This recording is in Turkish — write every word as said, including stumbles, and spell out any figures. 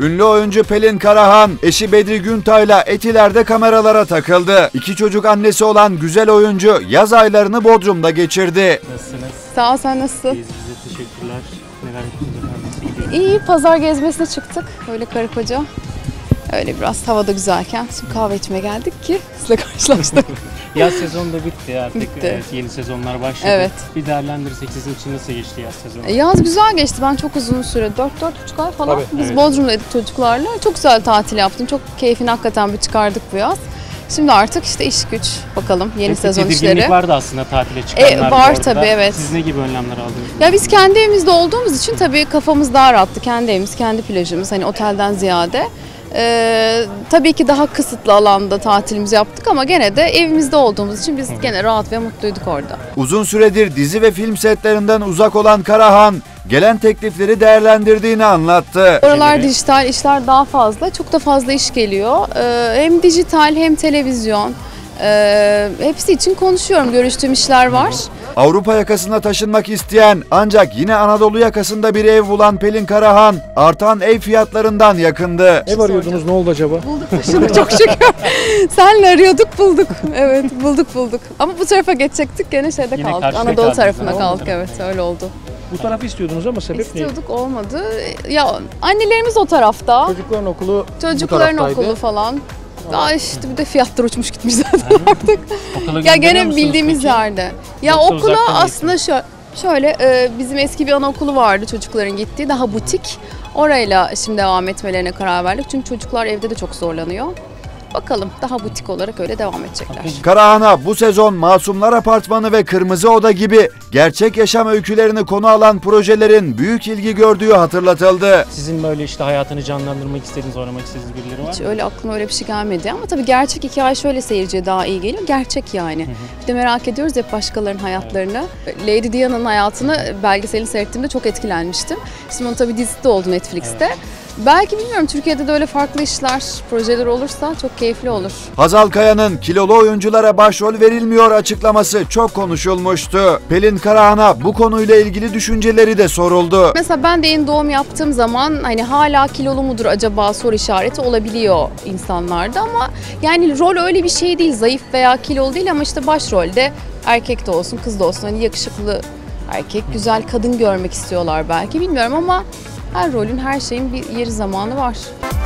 Ünlü oyuncu Pelin Karahan, eşi Bedri Güntay'la Etiler'de kameralara takıldı. İki çocuk annesi olan güzel oyuncu yaz aylarını Bodrum'da geçirdi. Nasılsınız? Sağ ol, sen nasılsın? İyiyiz, bize teşekkürler. Neler yaptınız? İyi, pazar gezmesine çıktık. Böyle karı koca. Öyle biraz havada güzelken şimdi kahve içmeye geldik ki sizle karşılaştık. Yaz sezonu da bitti artık. Bitti. Evet, yeni sezonlar başladı. Evet. Bir değerlendirirsek sizin için nasıl geçti yaz sezonu? Yaz güzel geçti. Ben çok uzun süre, dört dört buçuk ay falan tabii, biz evet. Bodrum'daydık çocuklarla. Çok güzel tatil yaptım. Çok keyfini hakikaten bir çıkardık bu yaz. Şimdi artık işte iş güç bakalım yeni evet, sezon işleri. Tedirginlik vardı aslında tatile çıkanlar. E, var tabii evet. Siz ne gibi önlemler aldınız? Ya biz kendi evimizde olduğumuz için tabii kafamız daha rahattı. Kendi evimiz, kendi plajımız hani otelden ziyade. Ee, tabii ki daha kısıtlı alanda tatilimizi yaptık ama gene de evimizde olduğumuz için biz gene rahat ve mutluyduk orada. Uzun süredir dizi ve film setlerinden uzak olan Karahan, gelen teklifleri değerlendirdiğini anlattı. Oralar dijital işler daha fazla, çok da fazla iş geliyor. Ee, hem dijital hem televizyon, ee, hepsi için konuşuyorum, görüştüğüm işler var. Avrupa yakasına taşınmak isteyen ancak yine Anadolu yakasında bir ev bulan Pelin Karahan artan ev fiyatlarından yakındı. Ev arıyordunuz, ne oldu acaba? Bulduk taşındık çok şükür. Senle arıyorduk bulduk. Evet bulduk bulduk. Ama bu tarafa geçecektik gene şeyde yine kaldık. Anadolu kaldık tarafına yani. Kaldık evet öyle oldu. Bu tarafı istiyordunuz ama sebep İstiyorduk, neydi? İstiyorduk olmadı. Ya annelerimiz o tarafta. Çocukların okulu Çocukların okulu falan. Aa işte bir de fiyatlar uçmuş gitmiş zaten artık. Ya gene bildiğimiz peki? yerde. Ya yoksa okula aslında şöyle, şöyle e, bizim eski bir anaokulu vardı çocukların gittiği daha butik. Orayla şimdi devam etmelerine karar verdik. Çünkü çocuklar evde de çok zorlanıyor. Bakalım daha butik olarak öyle devam edecekler. Karahan'a bu sezon Masumlar Apartmanı ve Kırmızı Oda gibi gerçek yaşam öykülerini konu alan projelerin büyük ilgi gördüğü hatırlatıldı. Sizin böyle işte hayatını canlandırmak istediğiniz, oynamak istediğiniz birileri var Hiç mı? Hiç öyle aklıma öyle bir şey gelmedi ama tabii gerçek hikaye şöyle seyirciye daha iyi geliyor. Gerçek yani. Hı hı. Bir de merak ediyoruz hep başkalarının hayatlarını. Evet. Lady Diana'nın hayatını belgeselini seyrettiğimde çok etkilenmiştim. Simon tabii dizide oldu Netflix'te. Evet. Belki bilmiyorum Türkiye'de de öyle farklı işler, projeler olursa çok keyifli olur. Hazal Kaya'nın kilolu oyunculara başrol verilmiyor açıklaması çok konuşulmuştu. Pelin Karahan'a bu konuyla ilgili düşünceleri de soruldu. Mesela ben de yeni doğum yaptığım zaman hani hala kilolu mudur acaba soru işareti olabiliyor insanlarda ama yani rol öyle bir şey değil, zayıf veya kilolu değil ama işte başrolde erkek de olsun kız da olsun hani yakışıklı erkek, güzel kadın görmek istiyorlar belki bilmiyorum ama her rolün, her şeyin bir yeri zamanı var.